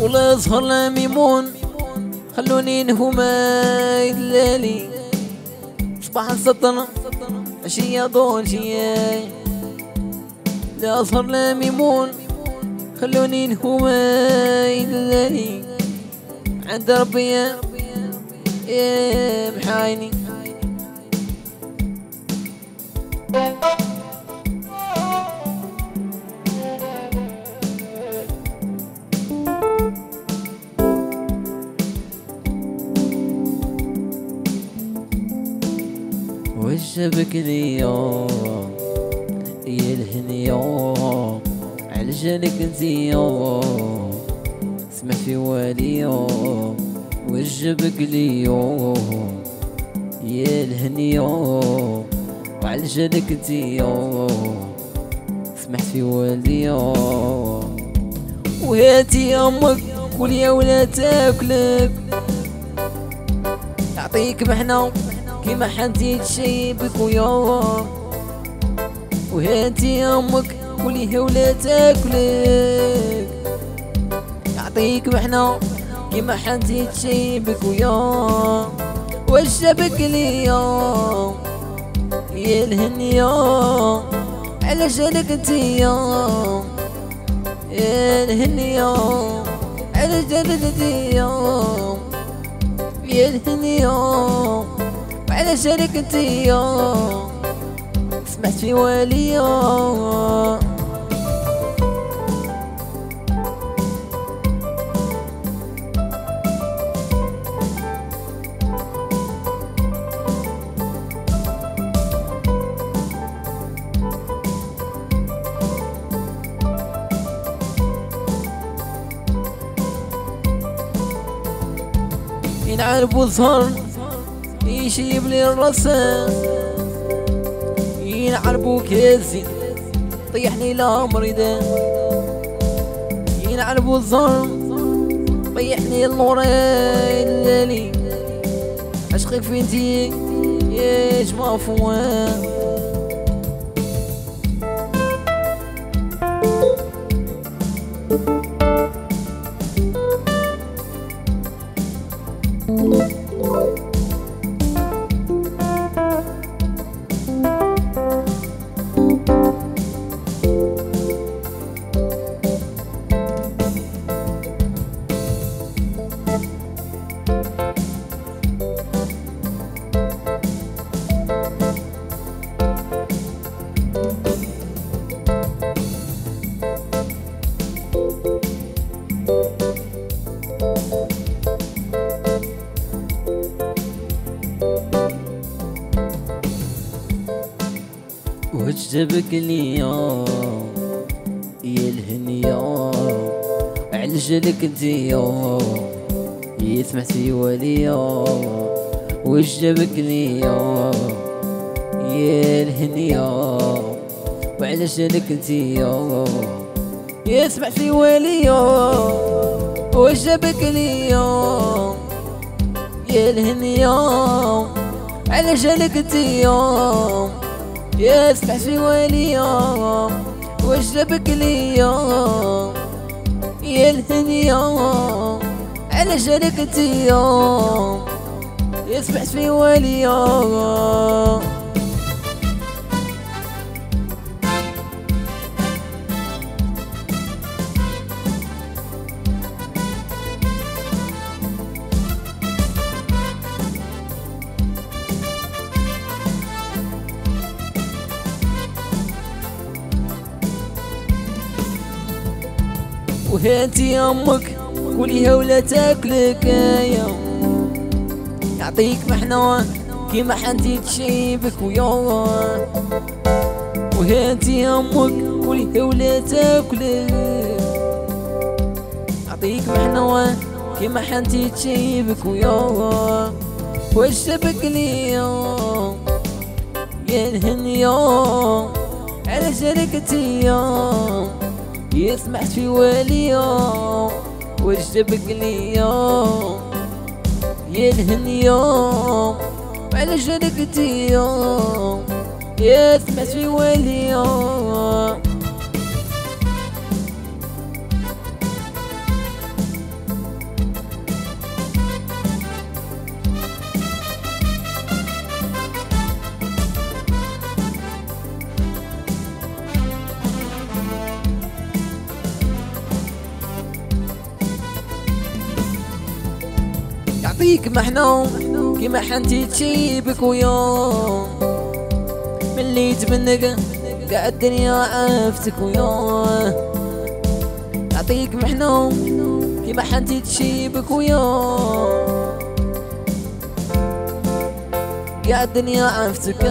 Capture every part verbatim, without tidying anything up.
والله يظهر لا ميمون خلوني نهما يدلالي صباح السطر عشية ضوء الجياي. لا أظهر لا ميمون خلوني نهما يدلالي عند ربي يا محايني. وجبك اليوم يلهني يوم على جالك نزيوم اسمع في واليوم. وجبك اليوم يلهني يوم وعلى جالك نزيوم اسمع في واليوم. وهاتي امك كل يا ولا تاكلك تعطيك محنه كيما حد يتشيبك ويوم. وهاتي امك كليها ولا تاكلك تعطيك محنه كيما حد يتشيبك ويوم. واش جابك اليوم يا الهنيه على جالك نتيوم يا الهنيه على جالك نتيوم يا الهنيه وعلى جالك نتيوم سمعت في واليوم. ينعرف الظهر يشيب لي الرسام ينعربو كازي طيحني لا مريدان. ينعربو الظلم طيحني النورين الليلي عشقك فين تي ياش مافوان. واش جابك اليوم يا الهنيه على جالك نتيوم يسمع سوى اليوم. واش جابك اليوم يا الهنيه وعلى جالك نتيوم يسمع سوى اليوم. واش جابك اليوم يا الهنيه على جالك نتيوم يا اسمع في واليوم. واش جابك اليوم يا الهنيه على جالك نتيوم يسمع في واليوم. وهاتي امك كليها ولا تاكلك يا تعطيك محنه كيما حد يتشيبك ويوم. وهاتي امك كليها ولا تاكلك تعطيك محنه كيما حد يتشيبك ويوم. واش جابك اليوم يا الهنيه على جالك نتيوم يسمع في واليوم. واش جابك اليوم يا الهنيه على جالك نتيوم يسمع في واليوم. بيك محنون كيما حنتي تجيبك ويوم ملي تبنك كاع الدنيا عافتك ويوم نعطيك محنون كيما حنتي تجيبك ويوم كاع الدنيا عافتك.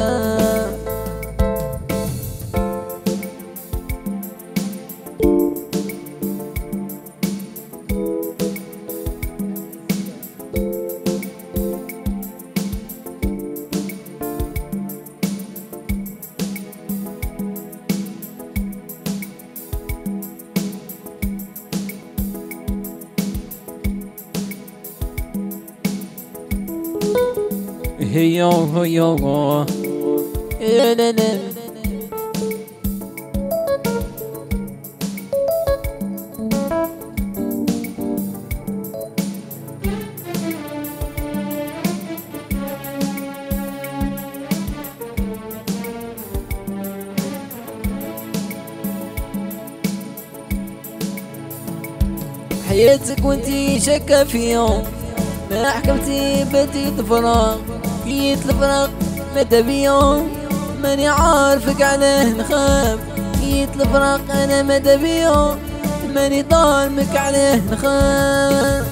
هيو هيو هيو حياتك وانتي شاكة فيهم ما حكمتي بدي تفرق لقيت الفراق مدى بيوم ماني عارفك عليه نخاف لقيت الفراق انا مدى بيوم ماني ظالمك عليه نخاف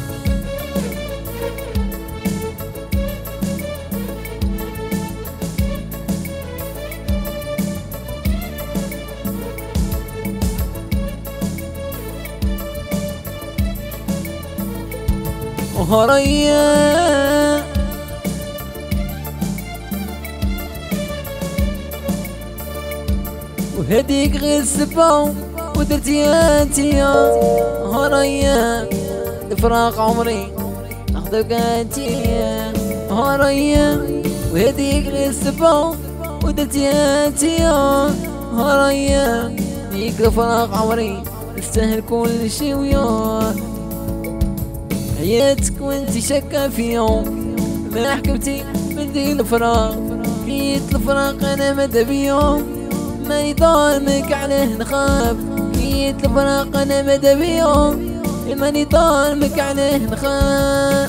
وهريا وهديك غير سباو ودرتيها انتيا هريا الفراق عمري ناخدك انتيا هريا وهديك غير سباو ودرتيها انتيا هريا ديك الفراق عمري نستاهل كل شي وياه حياتك وانتي شاكة في يوم ما حكمتي بدي الفراق لقيت الفراق انا مدى بيوم ماني ظالمك عليه نخاف لقيت الفراق انا مدى بيوم ماني ظالمك عليه نخاف.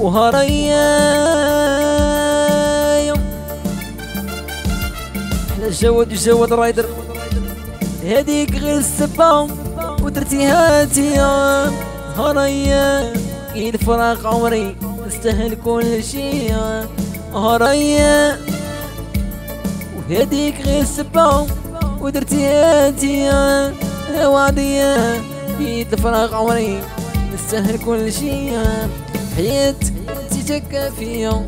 وهريا جود وجود رايدر هديك غير السباو ودرتيها انتيا هريا كي الفراق عمري نستاهل كل شي هريا وهديك غير السباو ودرتيها انتيا وعديا كي الفراق عمري نستاهل كل شي حياتك انتي شاكة فيا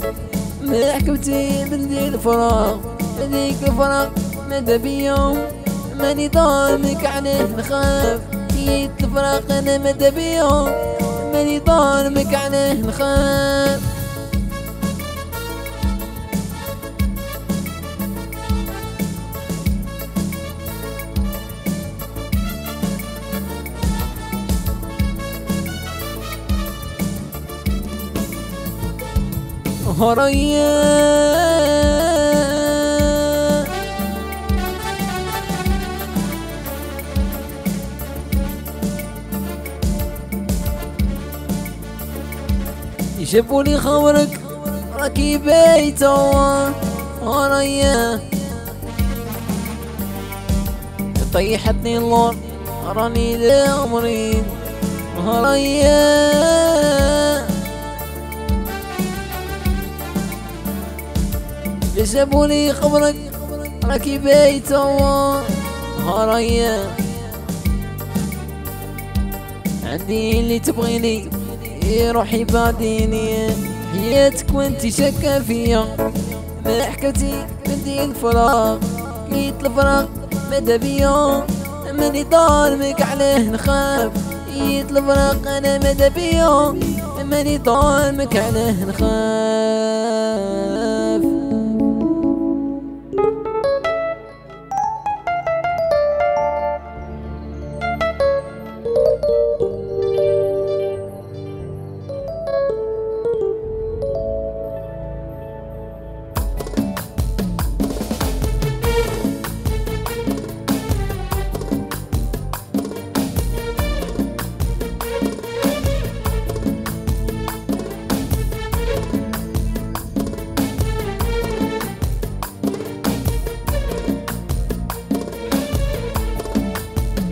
ما حكمتي بلي الفراق هديك الفراق مدى بيوم ماني ظالمك عليه نخاف لقيت الفراق انا مدى بيوم ماني ظالمك عليه نخاف. هريا جابولي خورك راكي بيتو هريا طيحتني اللور راني لا مريض هريا جابولي خورك راكي بيتو هريا عندي اللي تبغيني روحي بعديني حياتك وانتي شاكة فيا ما حكمتي بدي الفراق لقيت الفراق مدى بيوم ماني ظالمك عليه نخاف لقيت الفراق انا مدى بيوم ماني ظالمك عليه نخاف.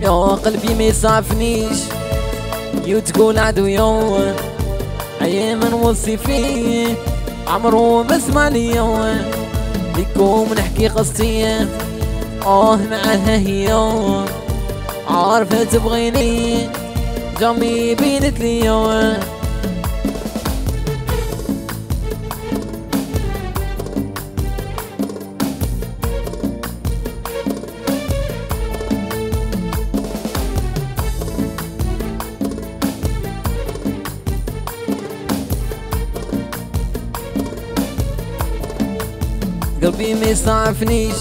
يا قلبي ما يصعفنيش يو تقول عدو يا ايام نوصي فيه عمرو ما سمع ليا ليكم نحكي قصتي اه معاها هي عارفه تبغيني جامي بينت ليا قلبي ما يصعفنيش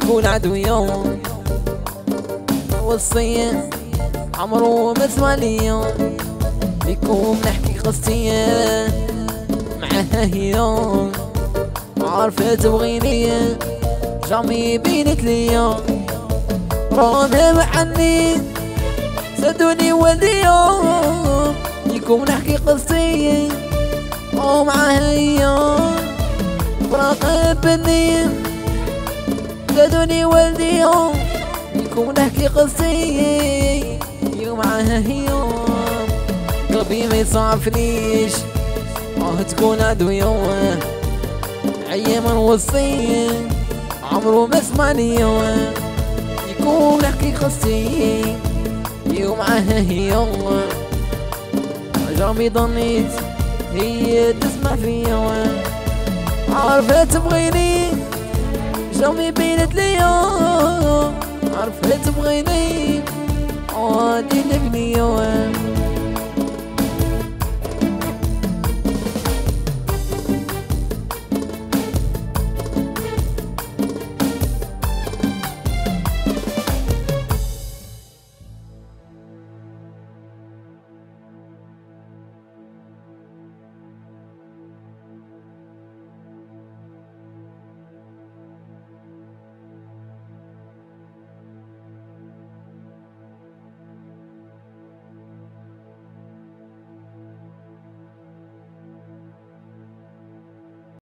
تكون عدوية وصية عمرو ما سمع ليا ليكم نحكي قصتي معاها هي عارفة تبغيني جامي بينت ليا رانا بحني سدوني وليا ليكم نحكي قصتي ومعاها هي فراقب النيم زادوني والدي يوم يكون نحكي قصتي يوم معاها هيوم قلبي ما يصعفنيش اه تكون عدوية عيا ما نوصي عمرو ما سمعني يكون نحكي قصتي يوم معاها هيوم جربي ظنيت هي تسمع فيا عارفة تبغيني جامي بينت ليا عارفة تبغيني عادي نبني يوم